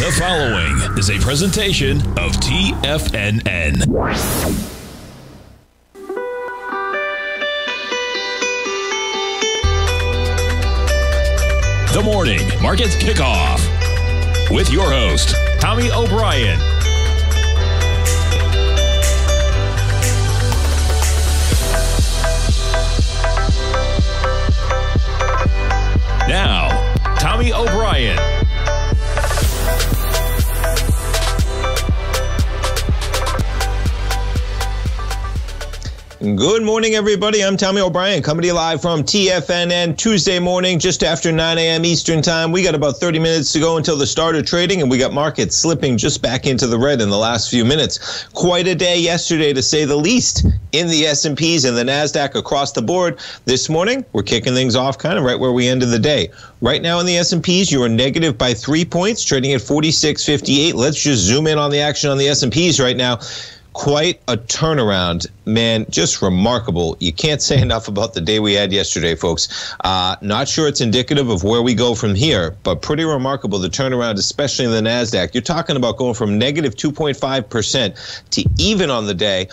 The following is a presentation of TFNN. The Morning Market Kickoff with your host, Tommy O'Brien. Now, Tommy O'Brien. Good morning, everybody. I'm Tommy O'Brien, coming to you live from TFNN Tuesday morning, just after 9 a.m. Eastern time. We got about 30 minutes to go until the start of trading, and we got markets slipping just back into the red in the last few minutes. Quite a day yesterday, to say the least, in the S&Ps and the NASDAQ across the board. This morning, we're kicking things off kind of right where we ended the day. Right now in the S&Ps, you are negative by 3 points, trading at 46.58. Let's just zoom in on the action on the S&Ps right now. Quite a turnaround, man, just remarkable. You can't say enough about the day we had yesterday, folks. Not sure it's indicative of where we go from here, but pretty remarkable, the turnaround, especially in the NASDAQ. You're talking about going from negative 2.5% to even on the day.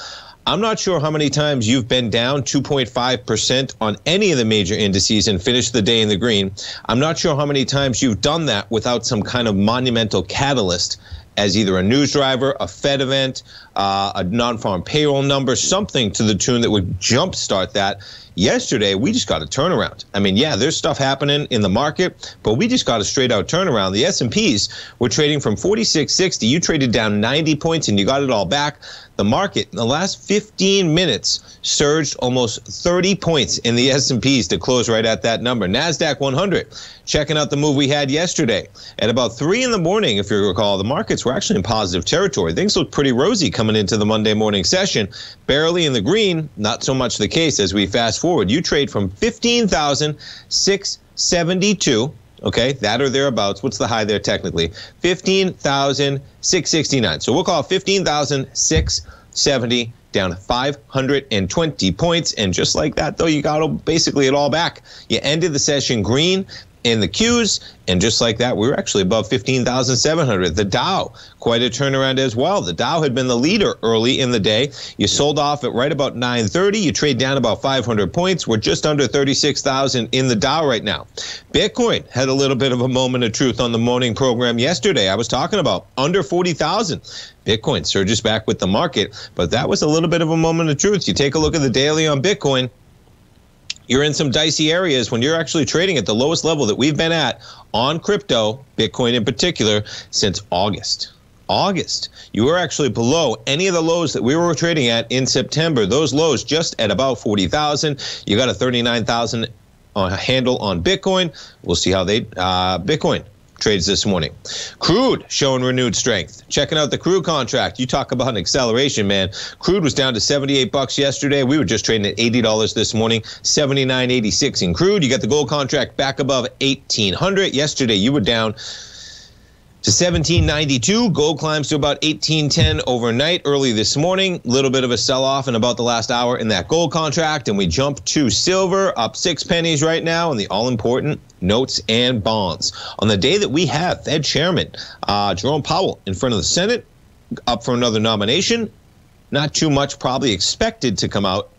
I'm not sure how many times you've been down 2.5% on any of the major indices and finished the day in the green. I'm not sure how many times you've done that without some kind of monumental catalyst, as either a news driver, a Fed event, a non-farm payroll number, something to the tune that would jumpstart that. Yesterday, we just got a turnaround. I mean, yeah, there's stuff happening in the market, but we just got a straight-out turnaround. The S&Ps were trading from 46.60. You traded down 90 points, and you got it all back. The market, in the last 15 minutes, surged almost 30 points in the S&Ps to close right at that number. NASDAQ 100, checking out the move we had yesterday. At about 3 in the morning, if you recall, the markets were actually in positive territory. Things looked pretty rosy coming into the Monday morning session. Barely in the green, not so much the case as we fast forward. You trade from 15,672, okay, that or thereabouts. What's the high there technically? 15,669. So we'll call 15,670, down 520 points. And just like that, though, you got basically it all back. You ended the session green in the Qs, and just like that, we were actually above 15,700. The Dow, quite a turnaround as well. The Dow had been the leader early in the day. You sold off at right about 9:30. You trade down about 500 points. We're just under 36,000 in the Dow right now. Bitcoin had a little bit of a moment of truth on the morning program yesterday. I was talking about under 40,000. Bitcoin surges back with the market, but that was a little bit of a moment of truth. You take a look at the daily on Bitcoin, you're in some dicey areas when you're actually trading at the lowest level that we've been at on crypto, Bitcoin in particular, since August. You were actually below any of the lows that we were trading at in September. Those lows just at about 40,000. You got a 39,000 handle on Bitcoin. We'll see how they Bitcoin trades this morning. Crude showing renewed strength. Checking out the crude contract. You talk about an acceleration, man. Crude was down to $78 yesterday. We were just trading at $80 this morning. $79.86 in crude. You got the gold contract back above $1,800. Yesterday, you were down to $1,792. Gold climbs to about $1,810 overnight. Early this morning, a little bit of a sell-off in about the last hour in that gold contract, and we jump to silver, up 6 pennies right now, and the all-important notes and bonds. On the day that we have Fed Chairman Jerome Powell in front of the Senate, up for another nomination, not too much probably expected to come out,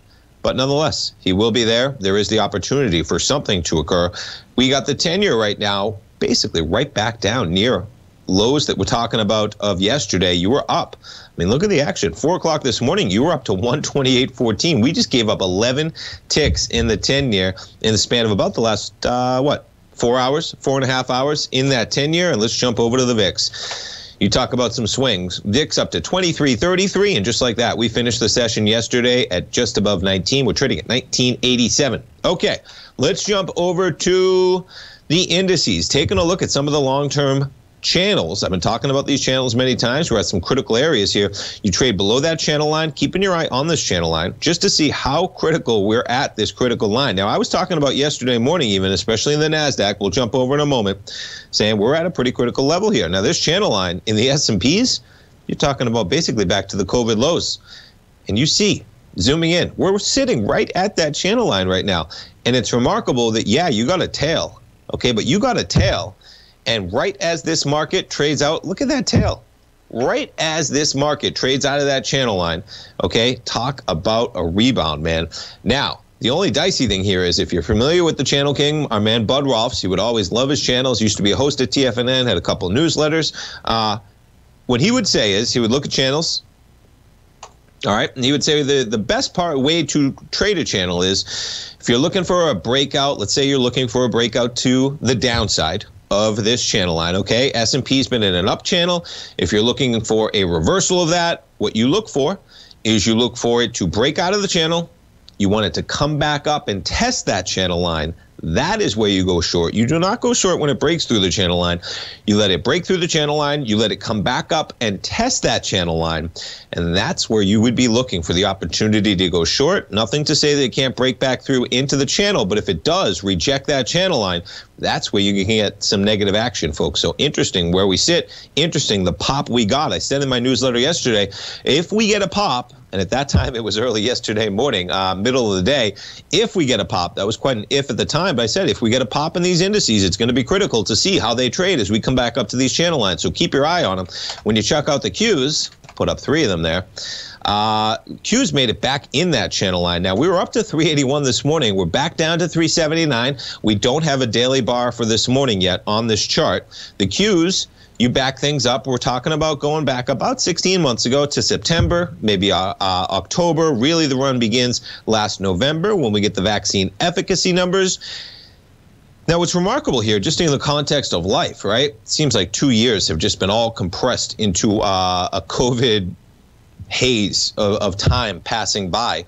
but nonetheless, he will be there. There is the opportunity for something to occur. We got the 10-year right now, basically right back down near lows that we're talking about of yesterday. You were up. I mean, look at the action. 4 o'clock this morning, you were up to 128.14. We just gave up 11 ticks in the 10-year in the span of about the last, 4.5 hours in that 10-year. And let's jump over to the VIX. You talk about some swings. VIX up to 23.33, and just like that, we finished the session yesterday at just above 19. We're trading at 19.87. Okay, let's jump over to the indices. Taking a look at some of the long-term channels. I've been talking about these channels many times. We're at some critical areas here. You trade below that channel line, keeping your eye on this channel line just to see how critical we're at this critical line. Now, I was talking about yesterday morning even, especially in the NASDAQ, we'll jump over in a moment, saying we're at a pretty critical level here. Now, this channel line in the S&Ps, you're talking about basically back to the COVID lows. And you see, zooming in, we're sitting right at that channel line right now. And it's remarkable that, yeah, you got a tail, okay, but you got a tail. And right as this market trades out, look at that tail. Right as this market trades out of that channel line, okay, talk about a rebound, man. Now, the only dicey thing here is if you're familiar with the Channel King, our man Bud Rolfs, you would always love his channels, used to be a host at TFNN, had a couple of newsletters. What he would say is he would look at channels, all right, and he would say the best way to trade a channel is if you're looking for a breakout, let's say you're looking for a breakout to the downside of this channel line, okay? S&P's been in an up channel. If you're looking for a reversal of that, what you look for is you look for it to break out of the channel. You want it to come back up and test that channel line. That is where you go short. You do not go short when it breaks through the channel line. You let it break through the channel line. You let it come back up and test that channel line. And that's where you would be looking for the opportunity to go short. Nothing to say that it can't break back through into the channel, but if it does, reject that channel line. That's where you can get some negative action, folks. So interesting where we sit. Interesting the pop we got. I sent in my newsletter yesterday. If we get a pop, and at that time it was early yesterday morning, middle of the day, if we get a pop, that was quite an if at the time. But I said, if we get a pop in these indices, it's going to be critical to see how they trade as we come back up to these channel lines. So keep your eye on them. When you check out the Qs, put up three of them there. Qs made it back in that channel line. Now, we were up to 381 this morning. We're back down to 379. We don't have a daily bar for this morning yet on this chart. The Qs, you back things up. We're talking about going back about 16 months ago to September, maybe October. Really, the run begins last November when we get the vaccine efficacy numbers. Now, what's remarkable here, just in the context of life, right? It seems like 2 years have just been all compressed into a COVID haze of time passing by.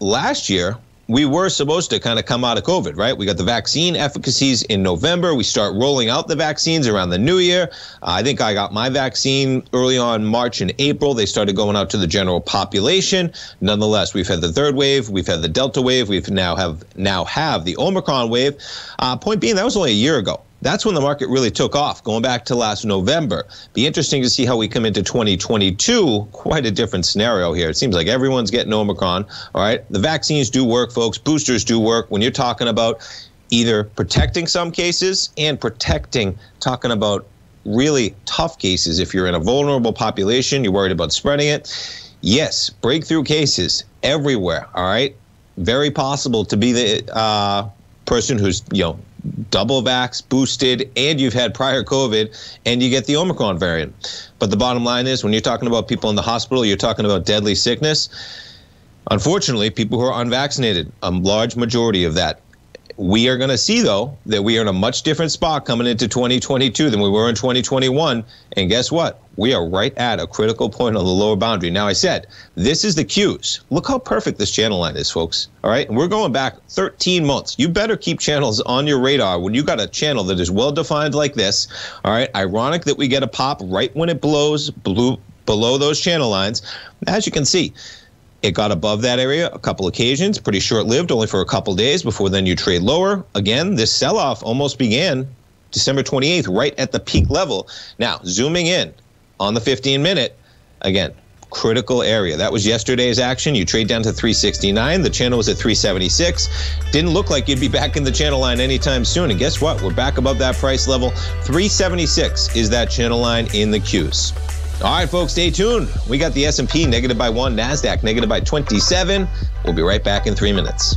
Last year, we were supposed to kind of come out of COVID, right? We got the vaccine efficacies in November. We start rolling out the vaccines around the new year. I think I got my vaccine early on March and April. They started going out to the general population. Nonetheless, we've had the third wave. We've had the Delta wave. We've now have the Omicron wave. Point being, that was only a year ago. That's when the market really took off, going back to last November. Be interesting to see how we come into 2022. Quite a different scenario here. It seems like everyone's getting Omicron, all right? The vaccines do work, folks. Boosters do work. When you're talking about either protecting some cases and talking about really tough cases. If you're in a vulnerable population, you're worried about spreading it. Yes, breakthrough cases everywhere, all right? Very possible to be the person who's, double vax, boosted, and you've had prior COVID, and you get the Omicron variant. But the bottom line is, when you're talking about people in the hospital, you're talking about deadly sickness. Unfortunately, people who are unvaccinated, a large majority of that. We are going to see, though, that we are in a much different spot coming into 2022 than we were in 2021. And guess what? We are right at a critical point on the lower boundary. Now, I said, this is the Qs. Look how perfect this channel line is, folks. All right. And we're going back 13 months. You better keep channels on your radar when you got a channel that is well-defined like this. All right. Ironic that we get a pop right when it blows below those channel lines. As you can see, it got above that area a couple occasions, pretty short-lived, only for a couple days. Before then, you trade lower. Again, this sell-off almost began December 28th, right at the peak level. Now, zooming in on the 15-minute, again, critical area. That was yesterday's action. You trade down to 369. The channel was at 376. Didn't look like you'd be back in the channel line anytime soon. And guess what? We're back above that price level. 376 is that channel line in the Qs. All right, folks, stay tuned. We got the S&P negative by 1, NASDAQ negative by 27. We'll be right back in 3 minutes.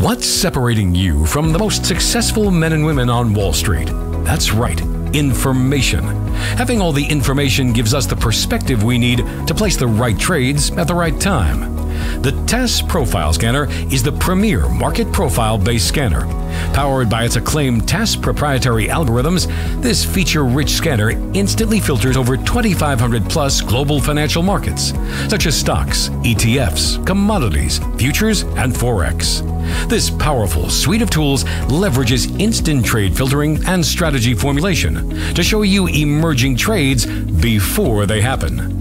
What's separating you from the most successful men and women on Wall Street? That's right, information. Having all the information gives us the perspective we need to place the right trades at the right time. The TAS Profile Scanner is the premier market profile-based scanner. Powered by its acclaimed TAS proprietary algorithms, this feature-rich scanner instantly filters over 2,500-plus global financial markets, such as stocks, ETFs, commodities, futures, and Forex. This powerful suite of tools leverages instant trade filtering and strategy formulation to show you emerging trades before they happen.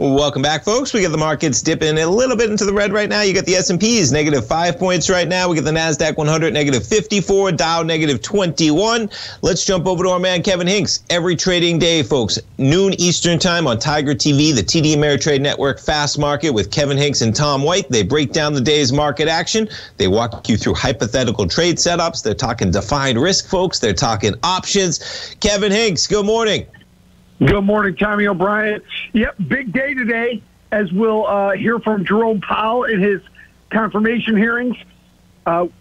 Welcome back, folks. We get the markets dipping a little bit into the red right now. You get the S&Ps negative 5 points right now. We get the NASDAQ 100 negative 54, Dow negative 21. Let's jump over to our man Kevin Hincks. Every trading day, folks, noon Eastern time on Tiger TV, the TD Ameritrade Network Fast Market with Kevin Hincks and Tom White. They break down the day's market action. They walk you through hypothetical trade setups. They're talking defined risk, folks. They're talking options. Kevin Hincks, good morning. Good morning, Tommy O'Brien. Yep, big day today, as we'll hear from Jerome Powell in his confirmation hearings.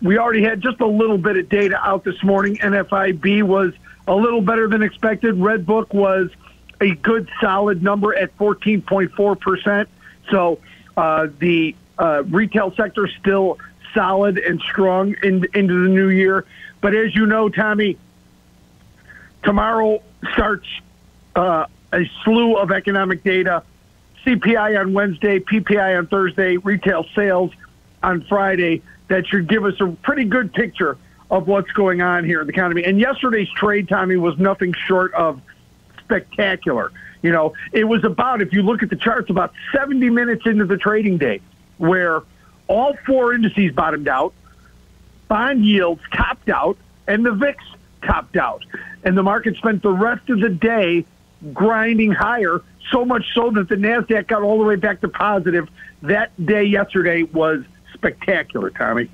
We already had just a little bit of data out this morning. NFIB was a little better than expected. Red Book was a good, solid number at 14.4%. So the retail sector still solid and strong into the new year. But as you know, Tommy, tomorrow starts a slew of economic data, CPI on Wednesday, PPI on Thursday, retail sales on Friday, that should give us a pretty good picture of what's going on here in the economy. And yesterday's trade, Tommy, was nothing short of spectacular. You know, it was about, if you look at the charts, about 70 minutes into the trading day, where all 4 indices bottomed out, bond yields topped out, and the VIX topped out. And the market spent the rest of the day grinding higher, so much so that the NASDAQ got all the way back to positive. That day yesterday was spectacular, Tommy.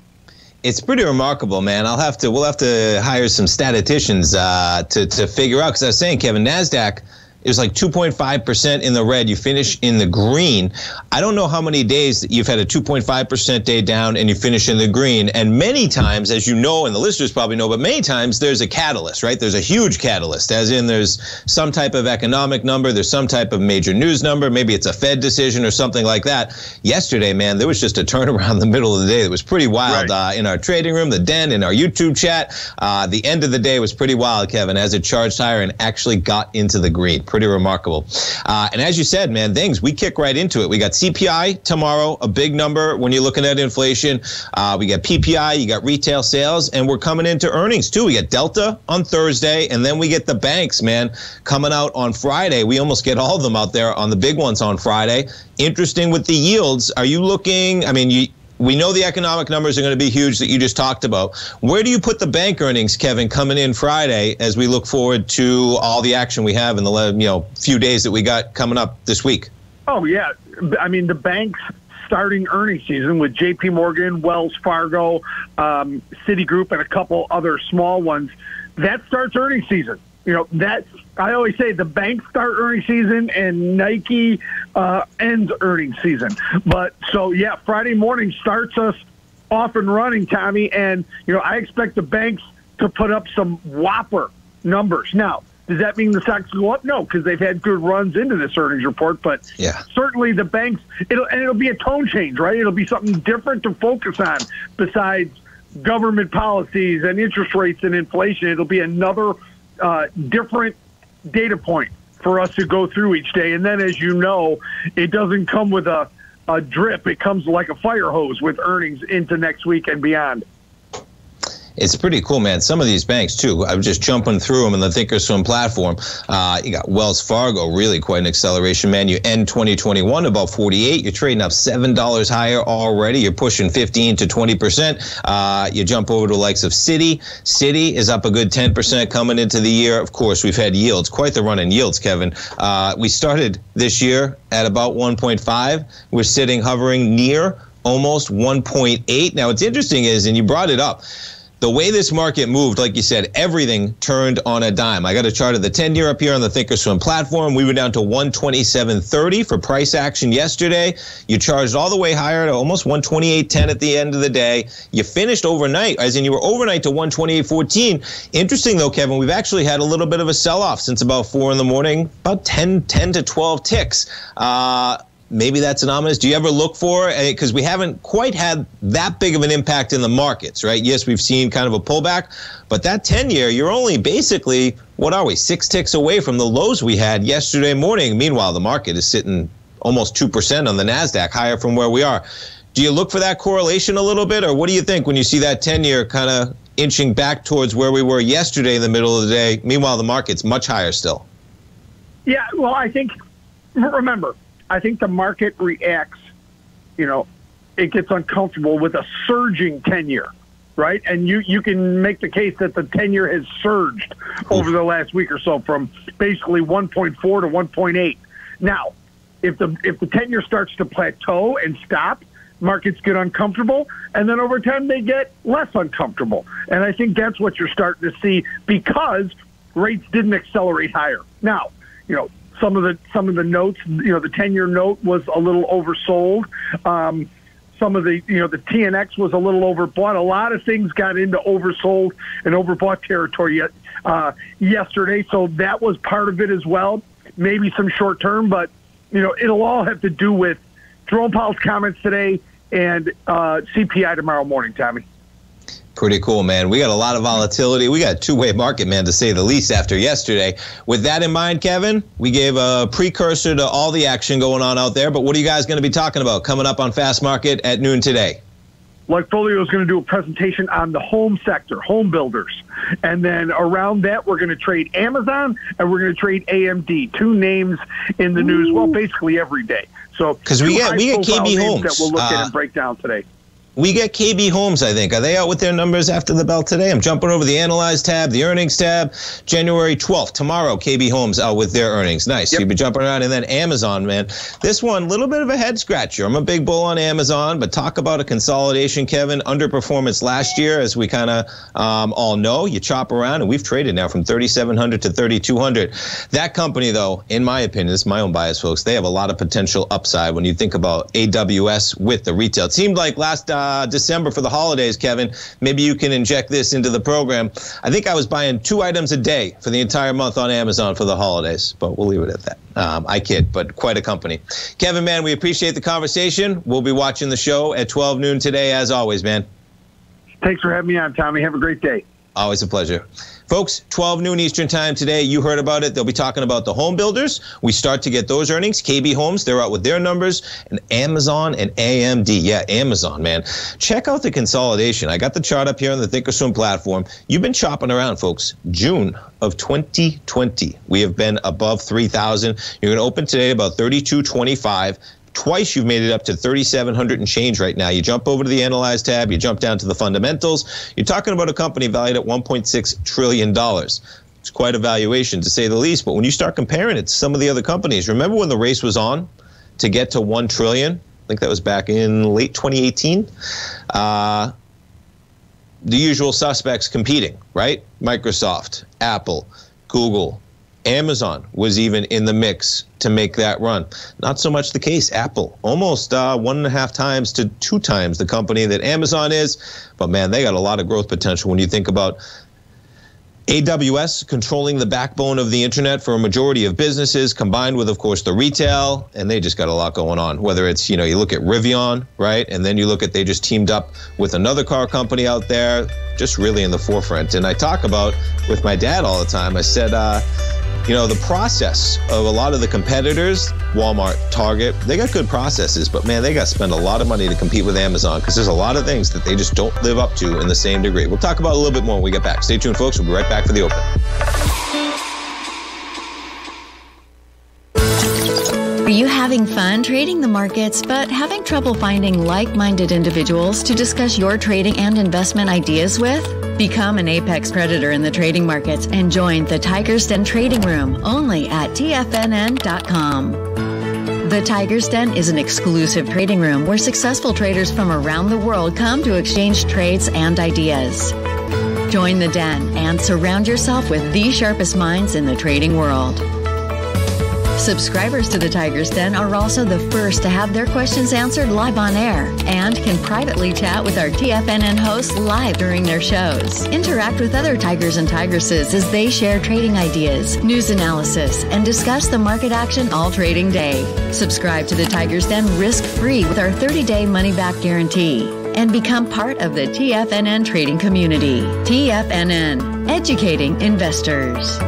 It's pretty remarkable, man. We'll have to hire some statisticians to figure out, because I was saying, Kevin, NASDAQ, it was like 2.5% in the red. You finish in the green. I don't know how many days that you've had a 2.5% day down and you finish in the green. And many times, as you know, and the listeners probably know, but many times there's a catalyst, right? There's a huge catalyst, as in there's some type of economic number, there's some type of major news number, maybe it's a Fed decision or something like that. Yesterday, man, there was just a turnaround in the middle of the day that was pretty wild, right? In our trading room, the den, in our YouTube chat. The end of the day was pretty wild, Kevin, as it charged higher and actually got into the green. Pretty remarkable. And as you said, man, we kick right into it. We got CPI tomorrow, a big number when you're looking at inflation. We got PPI, you got retail sales, and we're coming into earnings too. We got Delta on Thursday, and then we get the banks, man, coming out on Friday. We almost get all of them out there on the big ones on Friday. Interesting with the yields. Are you looking, I mean, we know the economic numbers are going to be huge that you just talked about. Where do you put the bank earnings, Kevin, coming in Friday as we look forward to all the action we have in the few days that we got coming up this week? Oh, yeah. I mean, the banks starting earnings season with J.P. Morgan, Wells Fargo, Citigroup, and a couple other small ones. That starts earnings season. You know, that I always say the banks start earnings season and Nike ends earnings season. But so, yeah, Friday morning starts us off and running, Tommy. And, you know, I expect the banks to put up some whopper numbers. Now, does that mean the stocks go up? No, because they've had good runs into this earnings report. But yeah, certainly the banks, it'll be a tone change, right? It'll be something different to focus on besides government policies and interest rates and inflation. It'll be another different data point for us to go through each day. And then, as you know, it doesn't come with a drip. It comes like a fire hose with earnings into next week and beyond. It's pretty cool, man. Some of these banks, too. I'm just jumping through them in the thinkorswim platform. You got Wells Fargo, really quite an acceleration, man. You end 2021 about 48. You're trading up $7 higher already. You're pushing 15 to 20%. You jump over to the likes of Citi. Citi is up a good 10% coming into the year. Of course, we've had yields, quite the run in yields, Kevin. We started this year at about 1.5. We're sitting hovering near almost 1.8. Now, what's interesting is, and you brought it up, the way this market moved, like you said, everything turned on a dime. I got a chart of the 10-year up here on the thinkorswim platform. We were down to 127.30 for price action yesterday. You charged all the way higher to almost 128.10 at the end of the day. You finished overnight, as in you were overnight to 128.14. Interesting, though, Kevin, we've actually had a little bit of a sell-off since about 4 in the morning, about 10 to 12 ticks. Maybe that's an ominous. Do you ever look for it? Because we haven't quite had that big of an impact in the markets, right? Yes, we've seen kind of a pullback, but that 10-year, you're only basically, what are we, 6 ticks away from the lows we had yesterday morning. Meanwhile, the market is sitting almost 2% on the NASDAQ, higher from where we are. Do you look for that correlation a little bit, or what do you think when you see that 10-year kind of inching back towards where we were yesterday in the middle of the day? Meanwhile, the market's much higher still. Yeah, well, I think the market reacts, you know, it gets uncomfortable with a surging 10-year, right? And you can make the case that the 10-year has surged over the last week or so from basically 1.4 to 1.8. Now, if the 10-year starts to plateau and stop, markets get uncomfortable, and then over time they get less uncomfortable. And I think that's what you're starting to see because rates didn't accelerate higher. Now, you know, some of the notes, you know, the 10-year note was a little oversold. Some of the, you know, the TNX was a little overbought. A lot of things got into oversold and overbought territory yesterday, so that was part of it as well. Maybe some short term, but you know, it'll all have to do with Jerome Powell's comments today and CPI tomorrow morning, Tommy. Pretty cool, man. We got a lot of volatility. We got a two-way market, man, to say the least after yesterday. With that in mind, Kevin, we gave a precursor to all the action going on out there. But what are you guys going to be talking about coming up on Fast Market at noon today? Lifefolio is going to do a presentation on the home sector, home builders. And then around that, we're going to trade Amazon and we're going to trade AMD, two names in the news, well, basically every day. So because we get KB Homes that we'll look at and break down today. We get KB Homes, I think. Are they out with their numbers after the bell today? I'm jumping over the Analyze tab, the Earnings tab. January 12th, tomorrow, KB Homes out with their earnings. Nice. Yep. You'll be jumping around. And then Amazon, man. This one, a little bit of a head-scratcher. I'm a big bull on Amazon, but talk about a consolidation, Kevin. Underperformance last year, as we kind of all know. You chop around, and we've traded now from 3,700 to 3,200. That company, though, in my opinion, this is my own bias, folks, they have a lot of potential upside when you think about AWS with the retail. It seemed like last December for the holidays, Kevin. Maybe you can inject this into the program. I think I was buying 2 items a day for the entire month on Amazon for the holidays, but we'll leave it at that. I kid, but quite a company. Kevin, man, we appreciate the conversation. We'll be watching the show at 12 noon today, as always, man. Thanks for having me on, Tommy. Have a great day. Always a pleasure. Folks, 12 noon Eastern time today. You heard about it. They'll be talking about the home builders. We start to get those earnings. KB Homes, they're out with their numbers. And Amazon and AMD. Yeah, Amazon, man. Check out the consolidation. I got the chart up here on the thinkorswim platform. You've been chopping around, folks. June of 2020, we have been above 3,000. You're going to open today about 3,225. Twice you've made it up to 3,700 and change right now. You jump over to the Analyze tab. You jump down to the fundamentals. You're talking about a company valued at $1.6 trillion. It's quite a valuation, to say the least. But when you start comparing it to some of the other companies, remember when the race was on? to get to $1 trillion. I think that was back in late 2018. The usual suspects competing, right? Microsoft, Apple, Google, Amazon was even in the mix to make that run. Not so much the case. Apple, almost 1.5 times to 2 times the company that Amazon is. But man, they got a lot of growth potential when you think about AWS controlling the backbone of the internet for a majority of businesses, combined with, of course, the retail, and they just got a lot going on. Whether it's, you know, you look at Rivian, right? And then you look at, they just teamed up with another car company out there, just really in the forefront. And I talk about with my dad all the time, I said, you know, the process of a lot of the competitors, Walmart, Target, they got good processes, but man, they got to spend a lot of money to compete with Amazon, because there's a lot of things that they just don't live up to in the same degree. We'll talk about it a little bit more when we get back. Stay tuned, folks. We'll be right back for the open. Are you having fun trading the markets, but having trouble finding like-minded individuals to discuss your trading and investment ideas with? Become an apex predator in the trading markets and join the Tiger's Den Trading Room only at TFNN.com. The Tiger's Den is an exclusive trading room where successful traders from around the world come to exchange trades and ideas. Join the den and surround yourself with the sharpest minds in the trading world. Subscribers to the Tiger's Den are also the first to have their questions answered live on air and can privately chat with our TFNN hosts live during their shows. Interact with other Tigers and Tigresses as they share trading ideas, news analysis, and discuss the market action all trading day. Subscribe to the Tiger's Den risk-free with our 30-day money-back guarantee and become part of the TFNN trading community. TFNN, educating investors.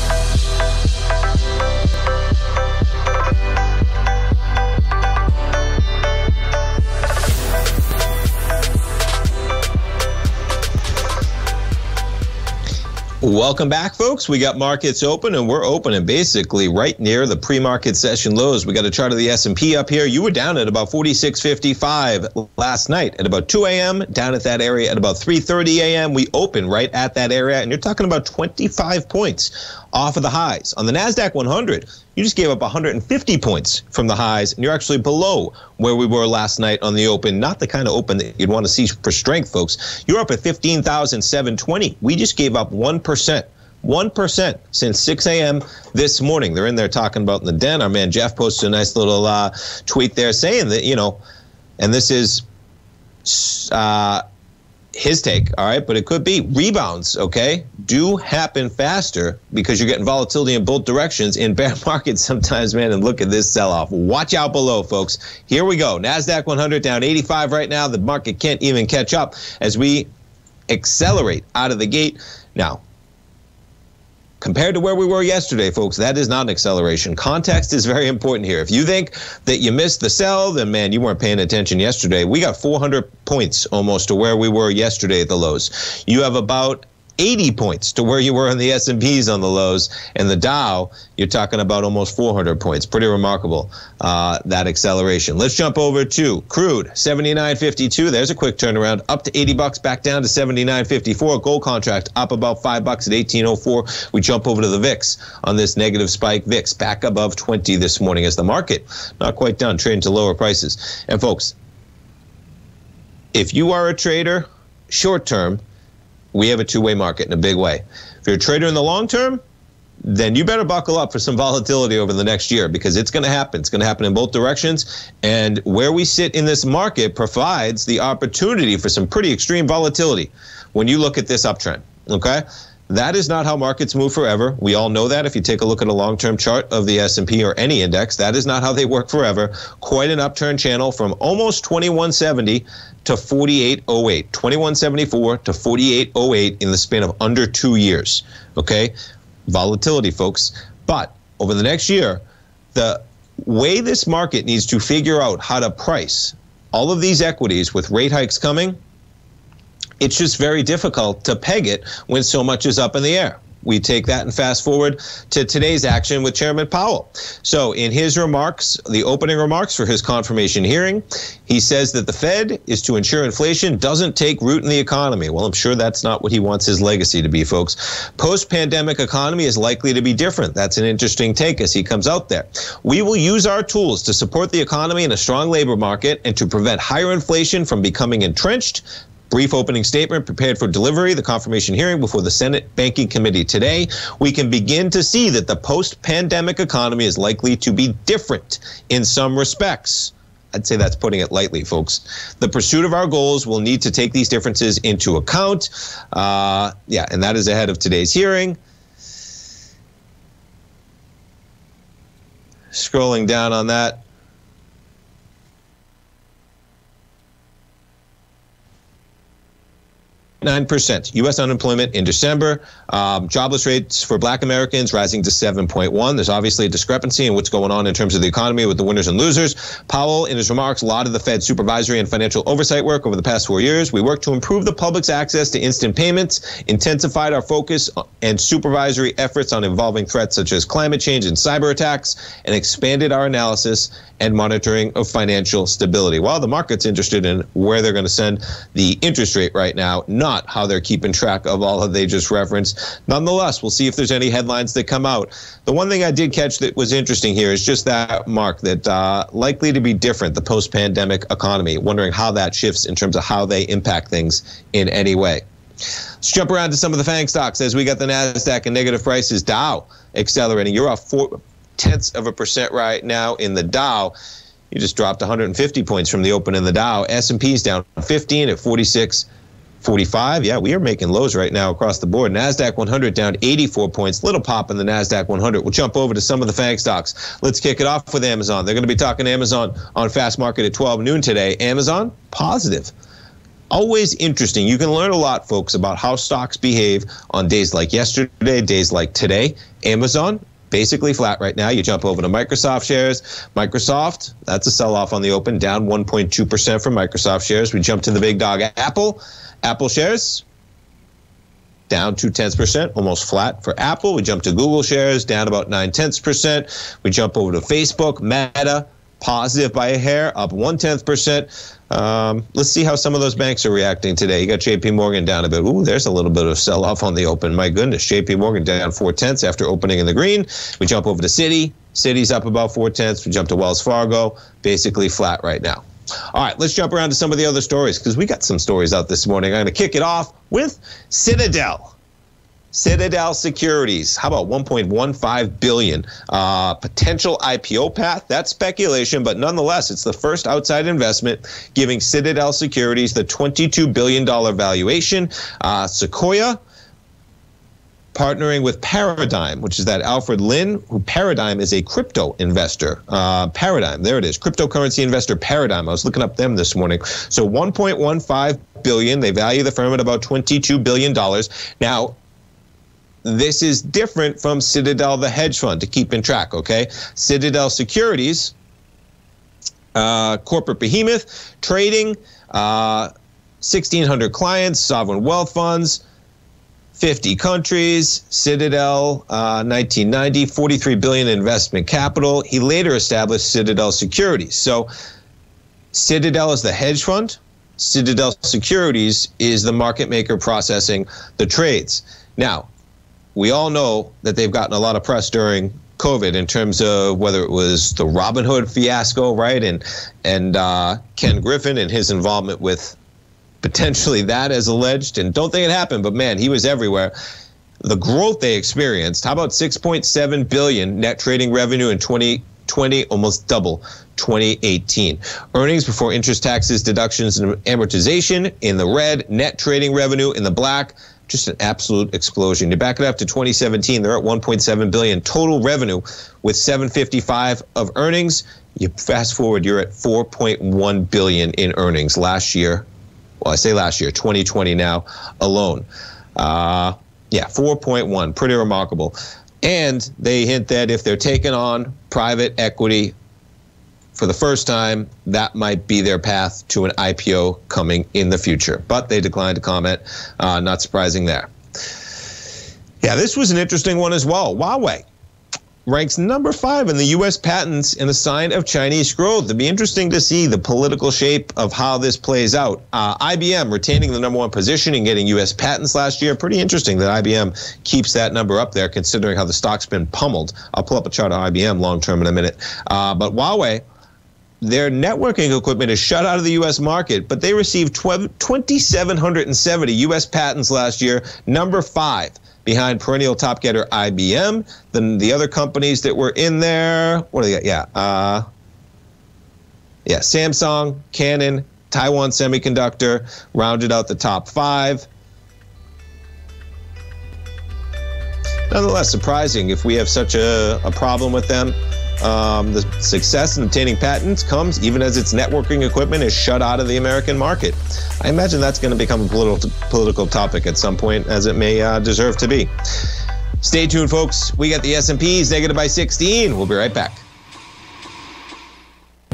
Welcome back, folks. We got markets open, and we're open and basically right near the pre-market session lows. We got a chart of the S&P up here. You were down at about 46.55 last night at about 2 a.m., down at that area at about 3:30 a.m. We open right at that area, and you're talking about 25 points off of the highs. On the NASDAQ 100, you just gave up 150 points from the highs, and you're actually below where we were last night on the open. Not the kind of open that you'd want to see for strength, folks. You're up at 15,720. We just gave up 1%. 1% since 6 a.m. this morning. They're in there talking about in the den. Our man Jeff posted a nice little tweet there saying that, you know, And this is his take, all right? But it could be rebounds, okay? Do happen faster because you're getting volatility in both directions in bear markets sometimes, man. And look at this sell-off. Watch out below, folks. Here we go. NASDAQ 100 down 85 right now. The market can't even catch up as we accelerate out of the gate. Now, compared to where we were yesterday, folks, that is not an acceleration. Context is very important here. If you think that you missed the sell, then, man, you weren't paying attention yesterday. We got 400 points almost to where we were yesterday at the lows. You have about 80 points to where you were in the S&Ps on the lows. And the Dow, you're talking about almost 400 points. Pretty remarkable, that acceleration. Let's jump over to crude, 79.52. There's a quick turnaround, up to $80, back down to 79.54. Gold contract up about $5 at 18.04. We jump over to the VIX on this negative spike. VIX back above 20 this morning as the market, not quite done, trading to lower prices. And folks, if you are a trader short term, we have a two-way market in a big way. If you're a trader in the long term, then you better buckle up for some volatility over the next year because it's going to happen. It's going to happen in both directions. And where we sit in this market provides the opportunity for some pretty extreme volatility when you look at this uptrend, okay? That is not how markets move forever. We all know that. If you take a look at a long-term chart of the S&P or any index, that is not how they work forever. Quite an upturn channel from almost 2170 to 4808, 2174 to 4808 in the span of under 2 years, okay? Volatility, folks. But over the next year, the way this market needs to figure out how to price all of these equities with rate hikes coming, it's just very difficult to peg it when so much is up in the air. We take that and fast forward to today's action with Chairman Powell. So in his remarks, the opening remarks for his confirmation hearing, he says that the Fed is to ensure inflation doesn't take root in the economy. Well, I'm sure that's not what he wants his legacy to be, folks. Post-pandemic economy is likely to be different. That's an interesting take as he comes out there. We will use our tools to support the economy in a strong labor market and to prevent higher inflation from becoming entrenched. Brief opening statement prepared for delivery, the confirmation hearing before the Senate Banking Committee today. We can begin to see that the post-pandemic economy is likely to be different in some respects. I'd say that's putting it lightly, folks. The pursuit of our goals will need to take these differences into account. And that is ahead of today's hearing. Scrolling down on that. .9% U.S. unemployment in December. Jobless rates for Black Americans rising to 7.1. There's obviously a discrepancy in what's going on in terms of the economy with the winners and losers. Powell, in his remarks, lauded the Fed's supervisory and financial oversight work over the past 4 years. We worked to improve the public's access to instant payments, intensified our focus and supervisory efforts on evolving threats such as climate change and cyber attacks, and expanded our analysis and monitoring of financial stability. While the market's interested in where they're going to send the interest rate right now, not how they're keeping track of all that they just referenced. Nonetheless, we'll see if there's any headlines that come out. The one thing I did catch that was interesting here is just that mark that likely to be different, the post-pandemic economy, wondering how that shifts in terms of how they impact things in any way. Let's jump around to some of the FANG stocks as we got the NASDAQ and negative prices. Dow accelerating. You're off 0.4% right now in the Dow. You just dropped 150 points from the open in the Dow. S&P's down 15 at 46.45. Yeah, we are making lows right now across the board. NASDAQ 100 down 84 points. Little pop in the NASDAQ 100. We'll jump over to some of the FANG stocks. Let's kick it off with Amazon. They're going to be talking Amazon on Fast Market at 12 noon today. Amazon, positive. Always interesting. You can learn a lot, folks, about how stocks behave on days like yesterday, days like today. Amazon, basically flat right now. You jump over to Microsoft shares. Microsoft, that's a sell-off on the open, down 1.2% from Microsoft shares. We jump to the big dog, Apple. Apple shares down 0.2%, almost flat for Apple. We jump to Google shares, down about 0.9%. We jump over to Facebook, Meta, positive by a hair, up 0.1%. Let's see how some of those banks are reacting today. You got J.P. Morgan down a bit. Ooh, there's a little bit of sell-off on the open. My goodness, J.P. Morgan down 0.4 after opening in the green. We jump over to Citi. Citi's up about 0.4. We jump to Wells Fargo, basically flat right now. All right, let's jump around to some of the other stories because we got some stories out this morning. I'm going to kick it off with Citadel. Citadel Securities, how about $1.15 billion? Potential IPO path, that's speculation, but nonetheless, it's the first outside investment giving Citadel Securities the $22 billion valuation. Sequoia, partnering with Paradigm, which is that Alfred Lin, who Paradigm is a crypto investor. Paradigm, there it is, cryptocurrency investor Paradigm. I was looking up them this morning. So $1.15 billion, they value the firm at about $22 billion. Now, this is different from Citadel, the hedge fund, to keep in track, okay? Citadel Securities, corporate behemoth, trading, 1,600 clients, sovereign wealth funds, 50 countries, Citadel, 1990, $43 billion investment capital. He later established Citadel Securities. So Citadel is the hedge fund. Citadel Securities is the market maker processing the trades. Now, we all know that they've gotten a lot of press during COVID in terms of whether it was the Robin Hood fiasco, right, and Ken Griffin and his involvement with potentially that as alleged, and don't think it happened, but man, he was everywhere. The growth they experienced, how about $6.7 billion net trading revenue in 2020, almost double 2018. Earnings before interest, taxes, deductions, and amortization in the red, net trading revenue in the black, just an absolute explosion. You back it up to 2017, they're at $1.7 billion total revenue with $755 of earnings. You fast forward, you're at $4.1 billion in earnings last year. Well, I say last year, 2020 now alone. Yeah, 4.1, pretty remarkable. And they hint that if they're taking on private equity for the first time, that might be their path to an IPO coming in the future. But they declined to comment, not surprising there. Yeah, this was an interesting one as well. Huawei ranks number 5 in the U.S. patents and a sign of Chinese growth. It'd be interesting to see the political shape of how this plays out. IBM retaining the number 1 position and getting U.S. patents last year. Pretty interesting that IBM keeps that number up there considering how the stock's been pummeled. I'll pull up a chart of IBM long-term in a minute. But Huawei, their networking equipment is shut out of the U.S. market, but they received 2,770 U.S. patents last year, number 5. Behind perennial top getter IBM, then the other companies that were in there. What do they got? Yeah, Samsung, Canon, Taiwan Semiconductor rounded out the top 5. Nonetheless, surprising if we have such a problem with them. The success in obtaining patents comes even as its networking equipment is shut out of the American market. I imagine that's going to become a political topic at some point, as it may deserve to be. Stay tuned, folks. We got the S&Ps negative by 16. We'll be right back.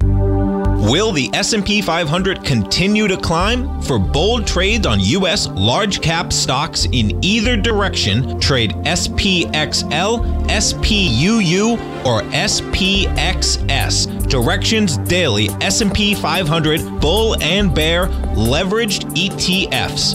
Will the S&P 500 continue to climb? For bold trades on U.S. large-cap stocks in either direction, trade SPXL, SPUU, or SPXS. Direction's daily S&P 500 bull and bear leveraged ETFs.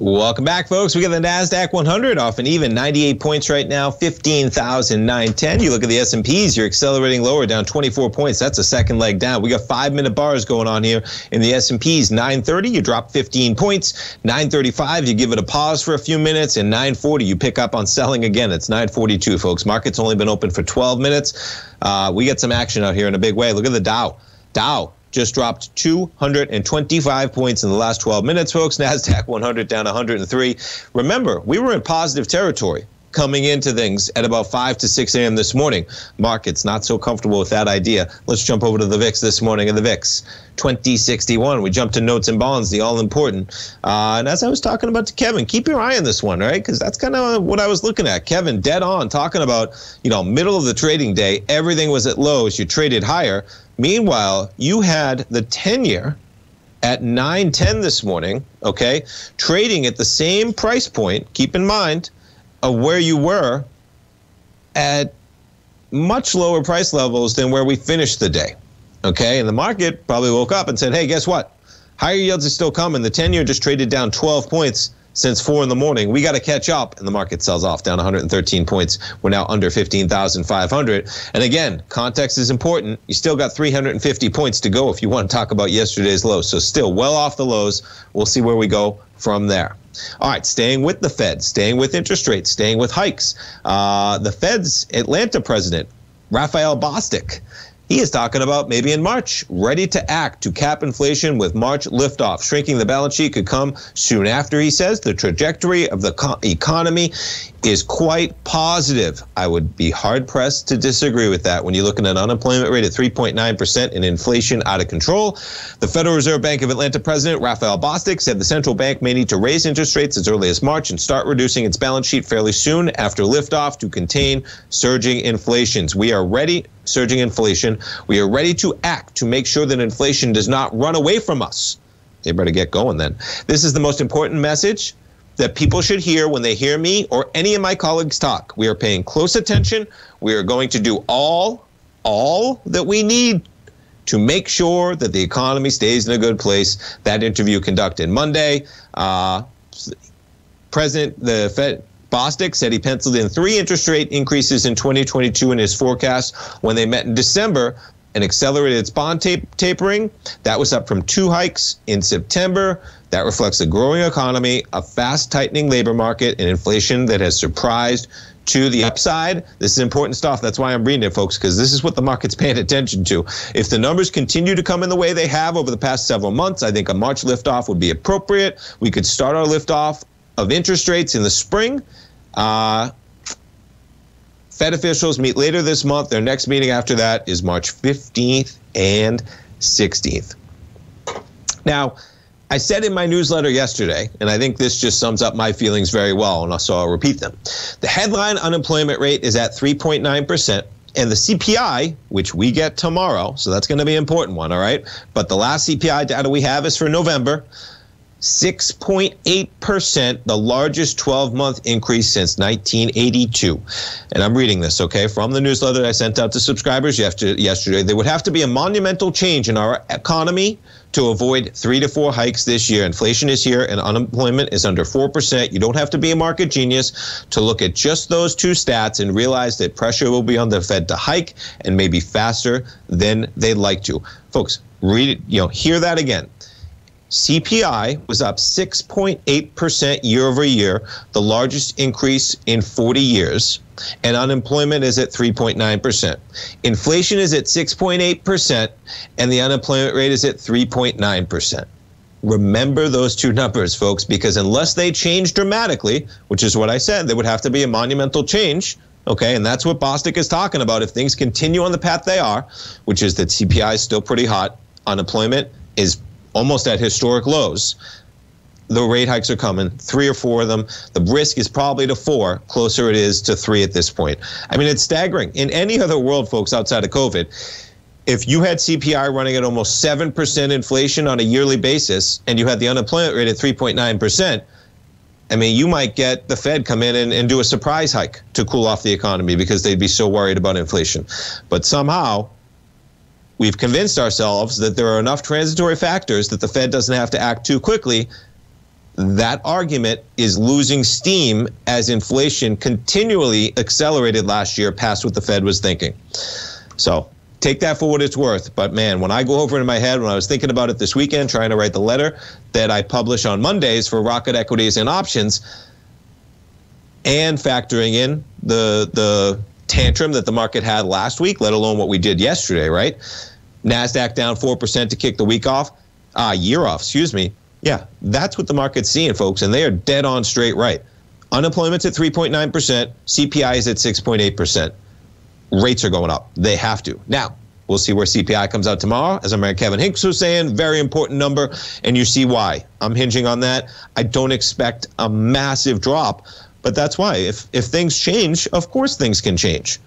Welcome back, folks. We got the NASDAQ 100 off an even 98 points right now, 15,910. You look at the S&Ps, you're accelerating lower, down 24 points. That's a second leg down. We got 5-minute bars going on here in the S&Ps. 930, you drop 15 points. 935, you give it a pause for a few minutes. And 940, you pick up on selling again. It's 942, folks. Market's only been open for 12 minutes. We got some action out here in a big way. Look at the Dow. Dow just dropped 225 points in the last 12 minutes, folks. NASDAQ 100 down 103. Remember, we were in positive territory coming into things at about 5 to 6 a.m. this morning. Market's not so comfortable with that idea. Let's jump over to the VIX this morning. And the VIX, 2061. We jumped to notes and bonds, the all-important. And as I was talking about to Kevin, keep your eye on this one, right? Because that's kind of what I was looking at. Kevin, dead on, talking about, you know, middle of the trading day, everything was at lows. You traded higher. Meanwhile, you had the 10-year at 910 this morning, okay, trading at the same price point, keep in mind, of where you were at much lower price levels than where we finished the day, okay? And the market probably woke up and said, hey, guess what? Higher yields are still coming. The 10-year just traded down 12 points since 4 in the morning. We got to catch up, and the market sells off, down 113 points. We're now under 15,500. And again, context is important. You still got 350 points to go if you want to talk about yesterday's lows. So still well off the lows. We'll see where we go from there. All right, staying with the Fed, staying with interest rates, staying with hikes. The Fed's Atlanta president, Raphael Bostic, he is talking about maybe in March, ready to act to cap inflation with March liftoff. Shrinking the balance sheet could come soon after, he says. The trajectory of the economy is quite positive. I would be hard-pressed to disagree with that when you're looking at an unemployment rate at 3.9% and inflation out of control. The Federal Reserve Bank of Atlanta President Raphael Bostic said the central bank may need to raise interest rates as early as March and start reducing its balance sheet fairly soon after liftoff to contain surging inflations. We are ready. Surging inflation. We are ready to act to make sure that inflation does not run away from us. They better get going then. This is the most important message that people should hear when they hear me or any of my colleagues talk. We are paying close attention. We are going to do all that we need to make sure that the economy stays in a good place. That interview conducted Monday. President, the Fed, Bostic said he penciled in 3 interest rate increases in 2022 in his forecast when they met in December and accelerated its bond tapering. That was up from 2 hikes in September. That reflects a growing economy, a fast tightening labor market, and inflation that has surprised to the upside. This is important stuff. That's why I'm reading it, folks, because this is what the market's paying attention to. If the numbers continue to come in the way they have over the past several months, I think a March liftoff would be appropriate. We could start our liftoff of interest rates in the spring. Fed officials meet later this month. Their next meeting after that is March 15th and 16th. Now, I said in my newsletter yesterday, and I think this just sums up my feelings very well, and so I'll repeat them. The headline unemployment rate is at 3.9%. And the CPI, which we get tomorrow, so that's going to be an important one, all right? But the last CPI data we have is for November, 6.8%, the largest 12-month increase since 1982. And I'm reading this, okay, from the newsletter that I sent out to subscribers yesterday. There would have to be a monumental change in our economy to avoid 3 to 4 hikes this year. Inflation is here and unemployment is under 4%. You don't have to be a market genius to look at just those two stats and realize that pressure will be on the Fed to hike and maybe faster than they'd like to. Folks, read it, you know, hear that again. CPI was up 6.8% year over year, the largest increase in 40 years, and unemployment is at 3.9%. Inflation is at 6.8%, and the unemployment rate is at 3.9%. Remember those two numbers, folks, because unless they change dramatically, which is what I said, there would have to be a monumental change. Okay, and that's what Bostic is talking about. If things continue on the path they are, which is that CPI is still pretty hot, unemployment is almost at historic lows, the rate hikes are coming, 3 or 4 of them. The risk is probably to 4, closer it is to 3 at this point. I mean, it's staggering. In any other world, folks, outside of COVID, if you had CPI running at almost 7% inflation on a yearly basis and you had the unemployment rate at 3.9%, I mean, you might get the Fed come in and do a surprise hike to cool off the economy because they'd be so worried about inflation. But somehow, we've convinced ourselves that there are enough transitory factors that the Fed doesn't have to act too quickly. That argument is losing steam as inflation continually accelerated last year past what the Fed was thinking. So take that for what it's worth. But man, when I go over in my head, when I was thinking about it this weekend, trying to write the letter that I publish on Mondays for Rocket Equities and Options, and factoring in the tantrum that the market had last week, let alone what we did yesterday, right? NASDAQ down 4% to kick the week off, year off, excuse me. Yeah, that's what the market's seeing, folks, and they are dead on straight right. Unemployment's at 3.9%, CPI is at 6.8%. Rates are going up. They have to. Now, we'll see where CPI comes out tomorrow. As American Kevin Hincks was saying, very important number, and you see why. I'm hinging on that. I don't expect a massive drop, but that's why if things change, of course things can change,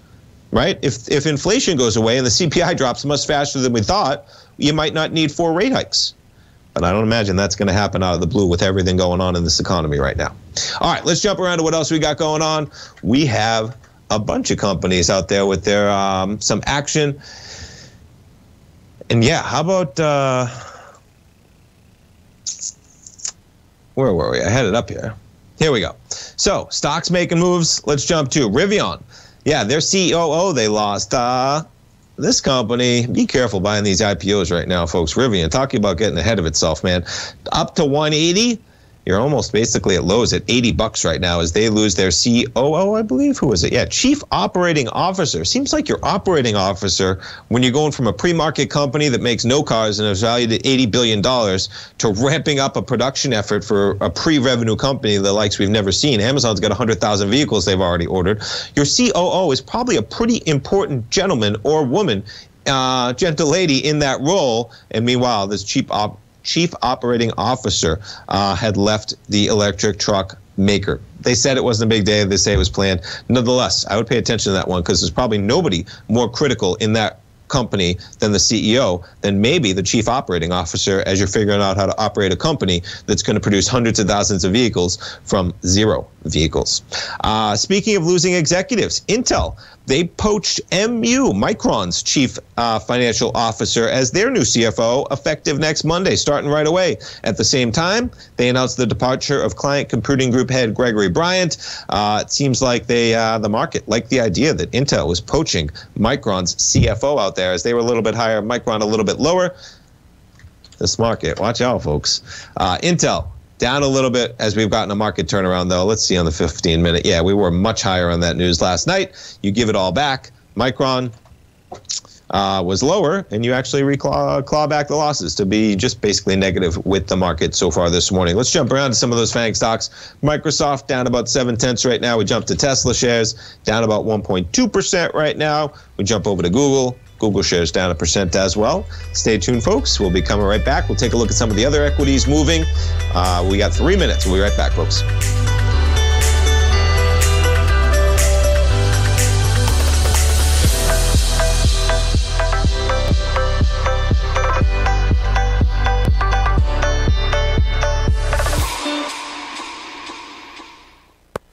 right? If inflation goes away and the CPI drops much faster than we thought, you might not need 4 rate hikes. But I don't imagine that's going to happen out of the blue with everything going on in this economy right now. All right, let's jump around to what else we got going on. We have a bunch of companies out there with their some action. And yeah, how about where were we? I had it up here. Here we go. So stocks making moves. Let's jump to Rivian. Yeah, their COO they lost. This company, be careful buying these IPOs right now, folks. Rivian, talking about getting ahead of itself, man. Up to 180. You're almost basically at lows at $80 right now as they lose their COO, I believe. Who was it? Yeah, Chief Operating Officer. Seems like your operating officer, when you're going from a pre-market company that makes no cars and is valued at $80 billion to ramping up a production effort for a pre-revenue company the likes we've never seen. Amazon's got 100,000 vehicles they've already ordered. Your COO is probably a pretty important gentleman or woman, gentle lady in that role. And meanwhile, this Chief Operating Officer had left the electric truck maker. They said it wasn't a big day. They say it was planned. Nonetheless, I would pay attention to that one because there's probably nobody more critical in that company than the CEO, than maybe the Chief Operating Officer as you're figuring out how to operate a company that's going to produce hundreds of thousands of vehicles from 0 vehicles. Speaking of losing executives, Intel, they poached MU, Micron's Chief Financial Officer, as their new CFO effective next Monday, starting right away. At the same time, they announced the departure of Client Computing Group head Gregory Bryant. It seems like the market liked the idea that Intel was poaching Micron's CFO out there as they were a little bit higher, Micron a little bit lower. This market, watch out, folks. Intel down a little bit as we've gotten a market turnaround, though. Let's see on the 15-minute. Yeah, we were much higher on that news last night. You give it all back. Micron was lower, and you actually claw back the losses to be just basically negative with the market so far this morning. Let's jump around to some of those FANG stocks. Microsoft down about 0.7 right now. We jump to Tesla shares down about 1.2% right now. We jump over to Google. Google shares down 1% as well. Stay tuned, folks. We'll be coming right back. We'll take a look at some of the other equities moving. We got 3 minutes. We'll be right back, folks.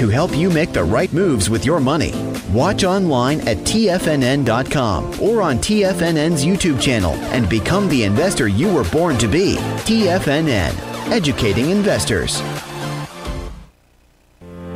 to help you make the right moves with your money. Watch online at TFNN.com or on TFNN's YouTube channel and become the investor you were born to be. TFNN, educating investors.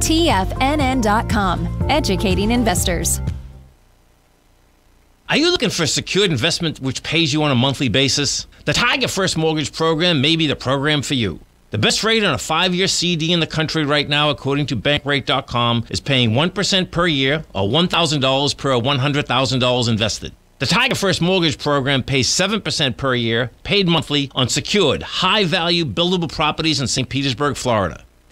TFNN.com, educating investors. Are you looking for a secured investment which pays you on a monthly basis? The Tiger First Mortgage Program may be the program for you. The best rate on a 5-year CD in the country right now, according to Bankrate.com, is paying 1% per year or $1,000 per $100,000 invested. The Tiger First Mortgage Program pays 7% per year, paid monthly, on secured, high-value, buildable properties in St. Petersburg, Florida.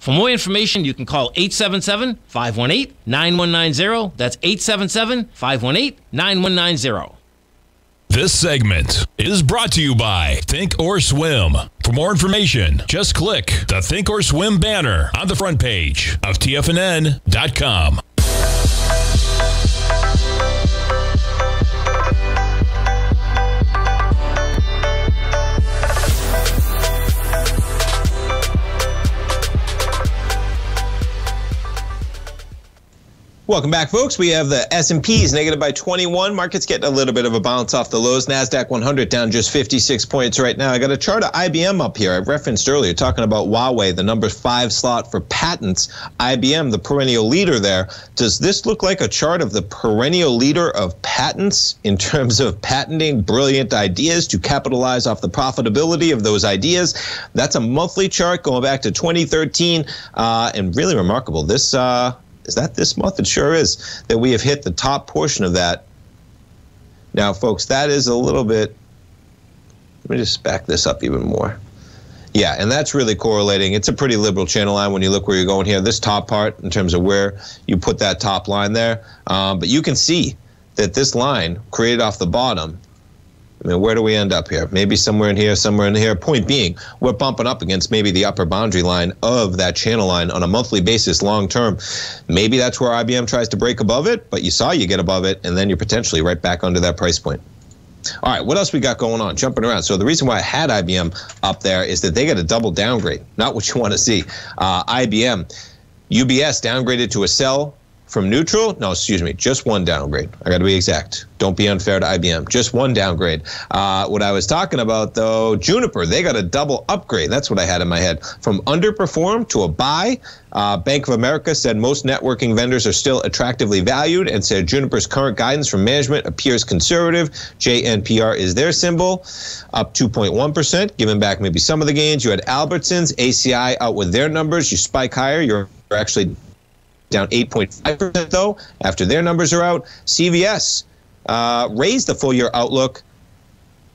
For more information, you can call 877-518-9190. That's 877-518-9190. This segment is brought to you by Think or Swim. For more information, just click the Think or Swim banner on the front page of TFNN.com. Welcome back, folks. We have the S&Ps negative by 21. Markets getting a little bit of a bounce off the lows. NASDAQ 100 down just 56 points right now. I got a chart of IBM up here. I referenced earlier talking about Huawei, the number 5 slot for patents. IBM, the perennial leader there. Does this look like a chart of the perennial leader of patents in terms of patenting brilliant ideas to capitalize off the profitability of those ideas? That's a monthly chart going back to 2013 and really remarkable. This... is that this month? It sure is that we have hit the top portion of that. Now, folks, that is a little bit, let me just back this up even more. Yeah, and that's really correlating. It's a pretty liberal channel line when you look where you're going here. This top part in terms of where you put that top line there. But you can see that this line created off the bottom. I mean, where do we end up here? Maybe somewhere in here, somewhere in here. Point being, we're bumping up against maybe the upper boundary line of that channel line on a monthly basis long term. Maybe that's where IBM tries to break above it, but you saw you get above it, and then you're potentially right back under that price point. All right, what else we got going on? Jumping around. So the reason why I had IBM up there is that they got a double downgrade, not what you want to see. IBM, UBS downgraded to a sell. From neutral, no, excuse me, just one downgrade. I got to be exact. Don't be unfair to IBM. Just one downgrade. What I was talking about, though, Juniper, they got a double upgrade. That's what I had in my head. From underperform to a buy. Bank of America said most networking vendors are still attractively valued and said Juniper's current guidance from management appears conservative. JNPR is their symbol, up 2.1%, giving back maybe some of the gains. You had Albertsons, ACI out with their numbers. You spike higher. You're actually down 8.5% though after their numbers are out. CVS raised the full year outlook.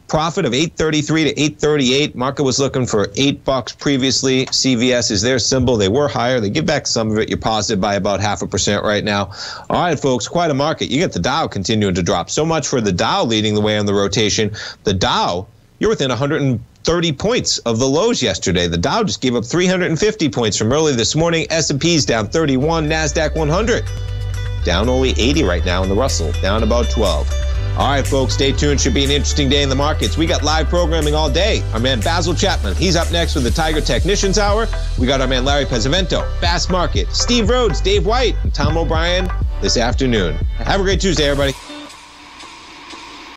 Profit of 833 to 838. Market was looking for $8 previously. CVS is their symbol. They were higher. They give back some of it. You're positive by about 0.5% right now. All right, folks, quite a market. You get the Dow continuing to drop. So much for the Dow leading the way on the rotation. The Dow, you're within 130 points of the lows yesterday. The Dow just gave up 350 points from early this morning. S&P's down 31. NASDAQ 100 down only 80 right now. And the Russell down about 12. All right, folks, stay tuned. Should be an interesting day in the markets. We got live programming all day. Our man Basil Chapman, he's up next with the Tiger Technicians Hour. We got our man Larry Pesavento, Fast Market, Steve Rhodes, Dave White, and Tom O'Brien this afternoon. Have a great Tuesday, everybody.